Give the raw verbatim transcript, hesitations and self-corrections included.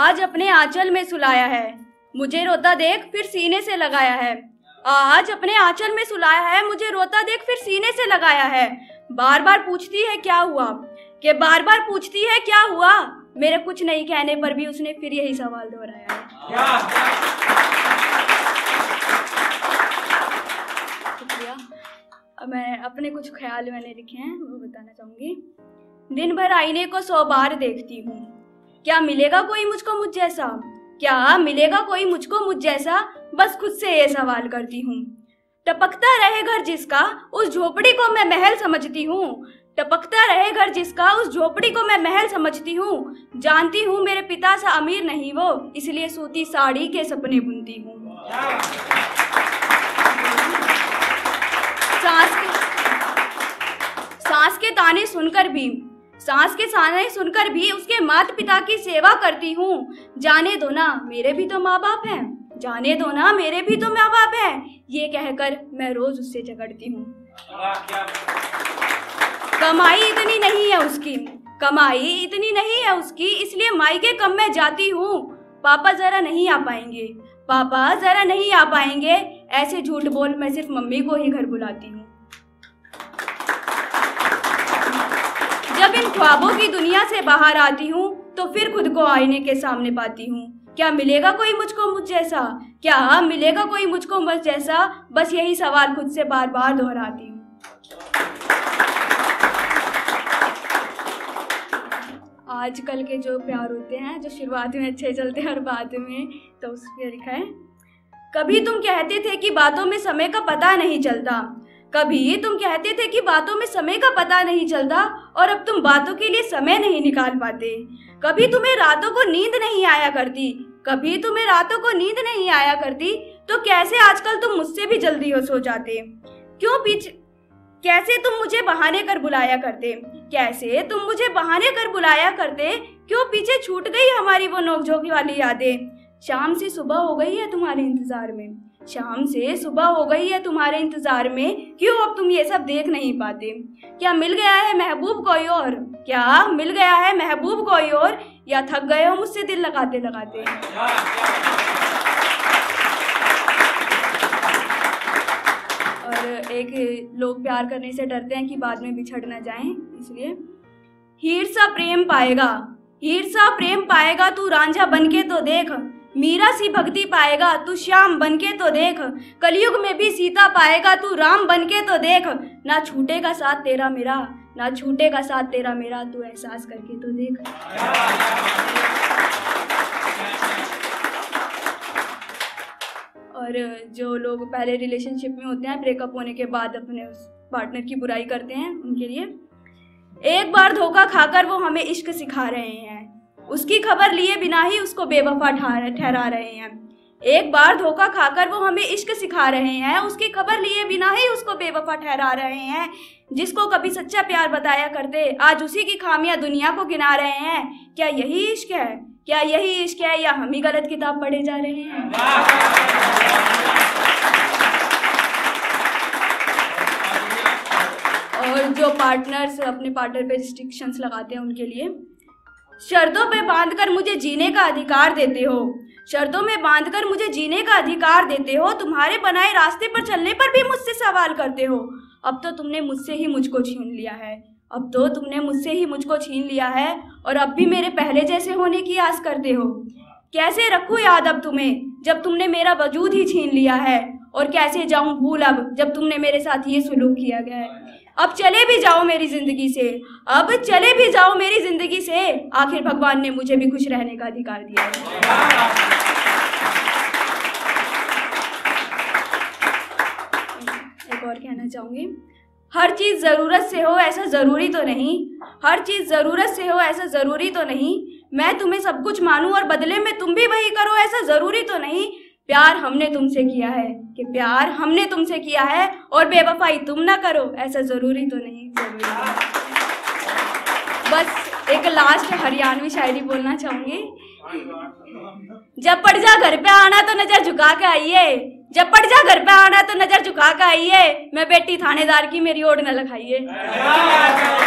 आज अपने आंचल में सुलाया है, मुझे रोता देख फिर सीने से लगाया है। आज अपने आंचल में सुलाया है, मुझे रोता देख फिर सीने से लगाया है। बार बार पूछती है क्या हुआ, के बार बार पूछती है क्या हुआ। मेरे कुछ नहीं कहने पर भी उसने फिर यही सवाल दोहराया है। शुक्रिया। मैं अपने कुछ ख्याल मैंने लिखे हैं वो बताना चाहूंगी। दिन भर आईने को सौ बार देखती हूँ, क्या मिलेगा कोई मुझको मुझ जैसा, क्या मिलेगा कोई मुझको मुझ जैसा। बस खुद से ये सवाल करती हूँ। टपकता रहे घर जिसका उस झोपड़ी को मैं महल समझती हूँ। टपकता रहे घर जिसका उस झोपड़ी को मैं महल समझती हूँ। जानती हूँ मेरे पिता सा अमीर नहीं वो, इसलिए सूती साड़ी के सपने बुनती हूँ। सांस के सांस के ताने सुनकर भी सांस के ताने सुनकर भी उसके माता पिता की सेवा करती हूँ। जाने दो ना मेरे भी तो माँ बाप हैं, जाने दो ना मेरे भी तो माँ बाप हैं। ये कहकर मैं रोज उससे झगड़ती हूँ। कमाई इतनी नहीं है उसकी, कमाई इतनी नहीं है उसकी, इसलिए मायके कम में जाती हूँ। पापा जरा नहीं आ पाएंगे, पापा जरा नहीं आ पाएंगे। ऐसे झूठ बोल मैं सिर्फ मम्मी को ही घर बुलाती हूँ। जब इन ख्वाबों की दुनिया से बाहर आती हूँ तो फिर खुद को आईने के सामने पाती हूँ। क्या मिलेगा कोई मुझको मुझ जैसा, क्या मिलेगा कोई मुझको मुझ जैसा। बस यही सवाल खुद से बार बार दोहराती हूँ। आजकल के जो प्यार होते हैं जो शुरुआत में अच्छे चलते हैं और बाद में, तो उसमें लिखा है। कभी तुम कहते थे कि बातों में समय का पता नहीं चलता, कभी तुम कहते थे कि बातों में समय का पता नहीं चलता, और अब तुम बातों के लिए समय नहीं निकाल पाते। कभी तुम्हें रातों को नींद नहीं आया करती, कभी तुम्हें रातों को नींद नहीं आया करती, तो कैसे आजकल तुम मुझसे भी जल्दी हो सो जाते। क्यों पीछे कैसे तुम मुझे बहाने कर बुलाया करते, कैसे तुम मुझे बहाने कर बुलाया करते। क्यों पीछे छूट गई हमारी वो नोकझोंक वाली यादें। शाम से सुबह हो गई है तुम्हारे इंतजार में, शाम से सुबह हो गई है तुम्हारे इंतजार में। क्यों अब तुम ये सब देख नहीं पाते। क्या मिल गया है महबूब कोई और, क्या मिल गया है महबूब कोई और, या थक गए हो मुझसे दिल लगाते लगाते। एक लोग प्यार करने से डरते हैं कि बाद में बिछड़ ना जाएं, इसलिए हीर सा प्रेम पाएगा, हीर सा प्रेम पाएगा तू रांझा बनके तो देख। मीरा सी भक्ति पाएगा तू श्याम बनके तो देख। कलयुग में भी सीता पाएगा तू राम बनके तो देख। ना छूटेगा साथ तेरा मेरा, ना छूटेगा साथ तेरा मेरा, तू एहसास करके तो देख। और जो लोग पहले रिलेशनशिप में होते हैं ब्रेकअप होने के बाद अपने उस पार्टनर की बुराई करते हैं, उनके लिए एक बार धोखा खाकर वो हमें इश्क सिखा रहे हैं, उसकी खबर लिए बिना ही उसको बेवफा ठहरा रहे हैं। एक बार धोखा खाकर वो हमें इश्क सिखा रहे हैं, उसकी खबर लिए बिना ही उसको बेवफा ठहरा रहे हैं। जिसको कभी सच्चा प्यार बताया करते आज उसी की खामियां दुनिया को गिना रहे हैं। क्या यही इश्क है, क्या यही इश्क है, या हम ही गलत किताब पढ़े जा रहे हैं। और जो पार्टनर्स अपने पार्टनर पे रिस्ट्रिक्शंस लगाते हैं उनके लिए। शर्तों पे बांधकर मुझे जीने का अधिकार देते हो, शर्तों में बांधकर मुझे जीने का अधिकार देते हो। तुम्हारे बनाए रास्ते पर चलने पर भी मुझसे सवाल करते हो। अब तो तुमने मुझसे ही मुझको छीन लिया है, अब तो तुमने मुझसे ही मुझको छीन लिया है। और अब भी मेरे पहले जैसे होने की आस करते हो। कैसे रखूँ याद अब तुम्हें जब तुमने मेरा वजूद ही छीन लिया है, और कैसे जाऊँ भूल अब जब तुमने मेरे साथ ये सुलूक किया गया है। अब चले भी जाओ मेरी जिंदगी से, अब चले भी जाओ मेरी जिंदगी से। आखिर भगवान ने मुझे भी खुश रहने का अधिकार दिया है। एक और कहना चाहूंगी। हर चीज जरूरत से हो ऐसा जरूरी तो नहीं, हर चीज जरूरत से हो ऐसा जरूरी तो नहीं। मैं तुम्हें सब कुछ मानूं और बदले में तुम भी वही करो ऐसा जरूरी तो नहीं। प्यार हमने तुमसे किया है कि प्यार हमने तुमसे किया है, और बेवफाई तुम ना करो ऐसा ज़रूरी तो नहीं जरूरी। बस एक लास्ट हरियाणवी शायरी बोलना चाहूँगी। जब पड़ जा घर पे आना तो नज़र झुका के आइए, जब पड़ जा घर पे आना तो नज़र झुका के आइए। मैं बेटी थानेदार की मेरी ओढ़ न लगाइए।